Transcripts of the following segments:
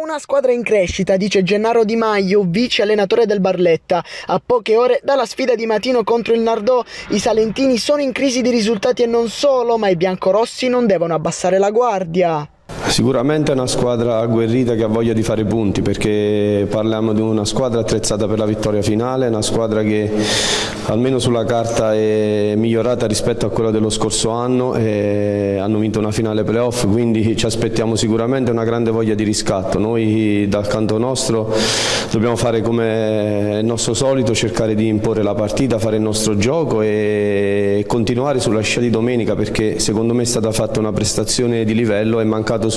Una squadra in crescita, dice Gennaro Di Maio, vice allenatore del Barletta. A poche ore dalla sfida di Matino contro il Nardò, i salentini sono in crisi di risultati e non solo, ma i biancorossi non devono abbassare la guardia. Sicuramente è una squadra agguerrita che ha voglia di fare punti, perché parliamo di una squadra attrezzata per la vittoria finale, una squadra che almeno sulla carta è migliorata rispetto a quella dello scorso anno e hanno vinto una finale playoff, quindi ci aspettiamo sicuramente una grande voglia di riscatto. Noi dal canto nostro dobbiamo fare come il nostro solito, cercare di imporre la partita, fare il nostro gioco e continuare sulla scia di domenica, perché secondo me è stata fatta una prestazione di livello, è mancato solo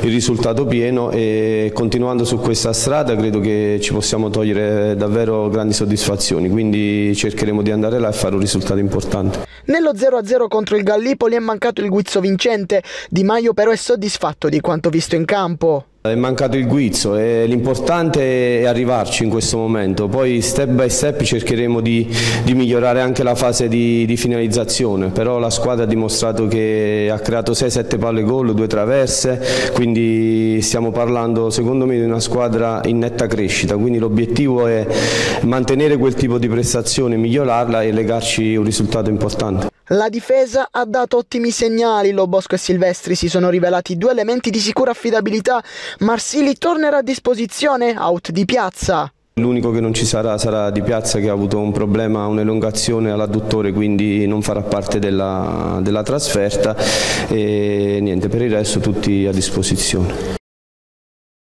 il risultato pieno, e continuando su questa strada credo che ci possiamo togliere davvero grandi soddisfazioni, quindi cercheremo di andare là e fare un risultato importante. Nello 0-0 contro il Gallipoli è mancato il guizzo vincente. Di Maio però è soddisfatto di quanto visto in campo. È mancato il guizzo e l'importante è arrivarci in questo momento, poi step by step cercheremo di migliorare anche la fase di finalizzazione, però la squadra ha dimostrato che ha creato 6-7 palle gol, 2 traverse, quindi stiamo parlando secondo me di una squadra in netta crescita, quindi l'obiettivo è mantenere quel tipo di prestazione, migliorarla e legarci un risultato importante. La difesa ha dato ottimi segnali, Lo Bosco e Silvestri si sono rivelati due elementi di sicura affidabilità. Marsili tornerà a disposizione, out di piazza. L'unico che non ci sarà Di Piazza, che ha avuto un problema, un'elongazione all'adduttore, quindi non farà parte della trasferta, e niente, per il resto tutti a disposizione.